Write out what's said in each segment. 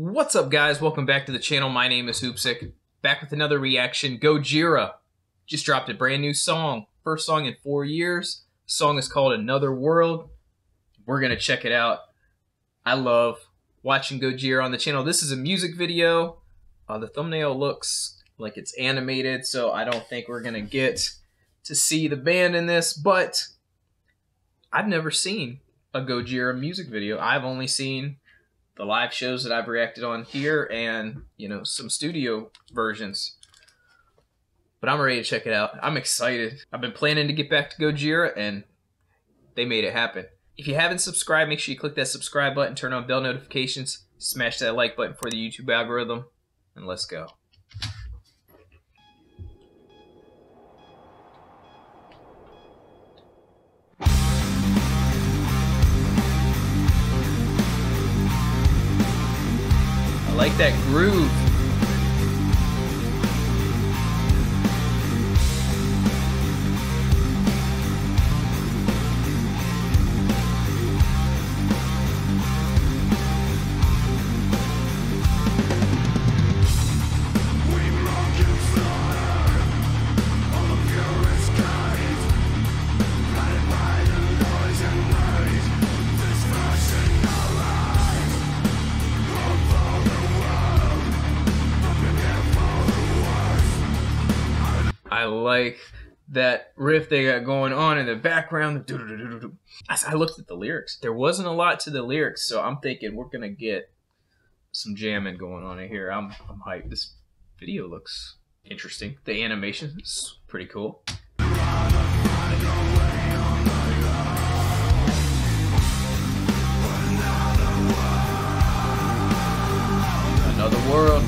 What's up, guys? Welcome back to the channel. My name is Hoopsick. Back with another reaction. Gojira just dropped a brand new song. First song in 4 years. The song is called Another World. We're going to check it out. I love watching Gojira on the channel. This is a music video. The thumbnail looks like it's animated, so I don't think we're going to get to see the band in this, but I've never seen a Gojira music video. I've only seen the live shows that I've reacted on here and, you know, some studio versions. But I'm ready to check it out. I'm excited. I've been planning to get back to Gojira, and they made it happen. If you haven't subscribed, make sure you click that subscribe button, turn on bell notifications, smash that like button for the YouTube algorithm, and let's go. I like that groove. I like that riff they got going on in the background. I looked at the lyrics. There wasn't a lot to the lyrics, so I'm thinking we're going to get some jamming going on in here. I'm hyped. This video looks interesting. The animation is pretty cool. Another world.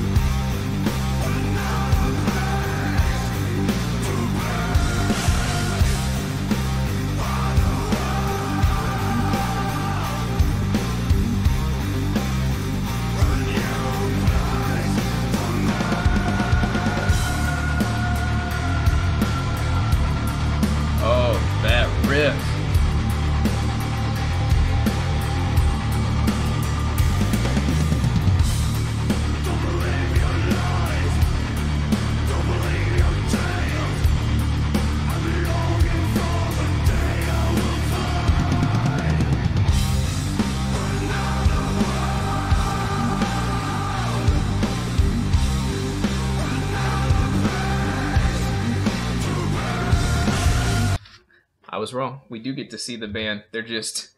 I was wrong. We do get to see the band. They're just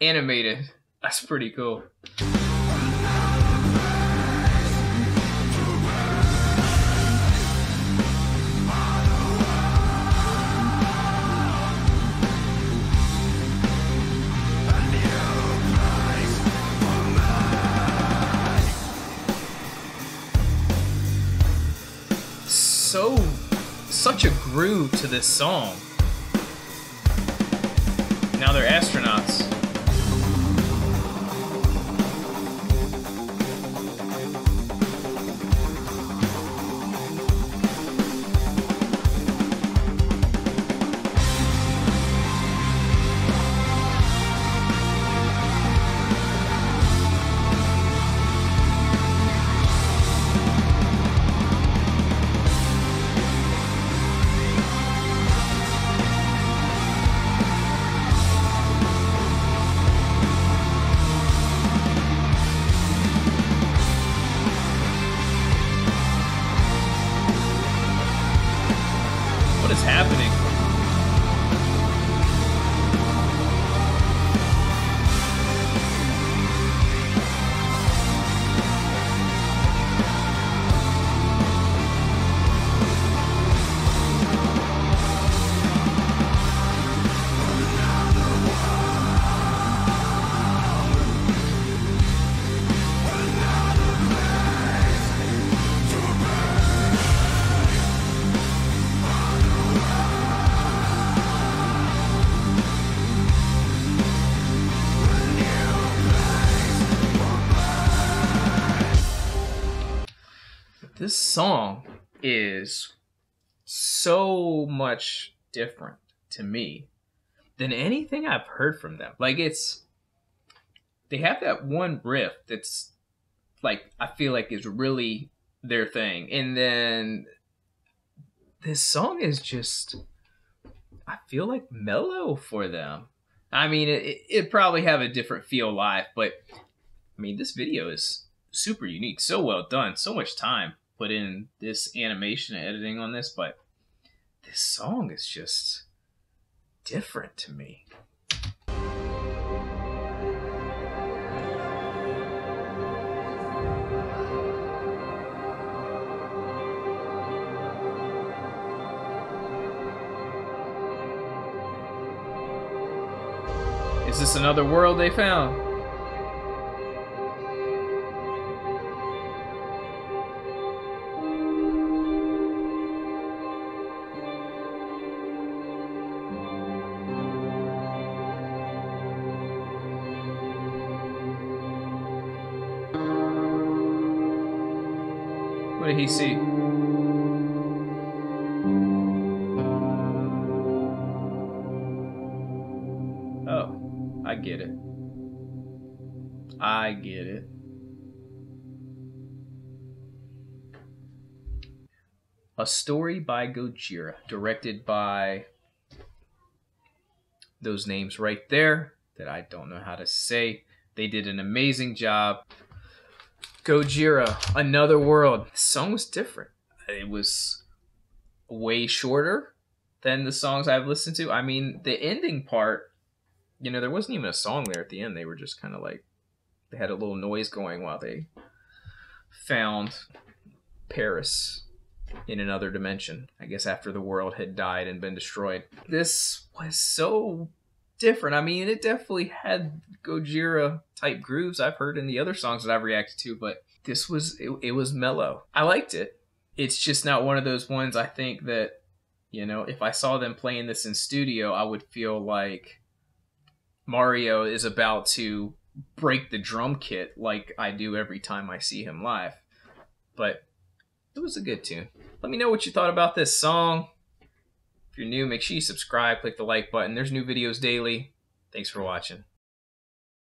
animated. That's pretty cool. Such a groove to this song. Now they're astronauts. Happening. This song is so much different to me than anything I've heard from them. Like, they have that one riff that's like I feel like is really their thing. And then this song is just, I feel like, mellow for them. I mean, it probably have a different feel live, but I mean, this video is super unique, so well done, so much time put in this animation and editing on this, but this song is just different to me. Is this another world they found? What did he see? I get it. I get it. A Story by Gojira, directed by those names right there that I don't know how to say. They did an amazing job. Gojira, Another World. This song was different. It was way shorter than the songs I've listened to. I mean, the ending part, you know, there wasn't even a song there at the end. They were just kind of like, they had a little noise going while they found Paris in another dimension. I guess after the world had died and been destroyed. This was so different. I mean, it definitely had Gojira type grooves I've heard in the other songs that I've reacted to, but this was, it was mellow. I liked it. It's just not one of those ones I think that, you know, if I saw them playing this in studio, I would feel like Mario is about to break the drum kit like I do every time I see him live. But it was a good tune. Let me know what you thought about this song. If you're new, make sure you subscribe, click the like button. There's new videos daily. Thanks for watching.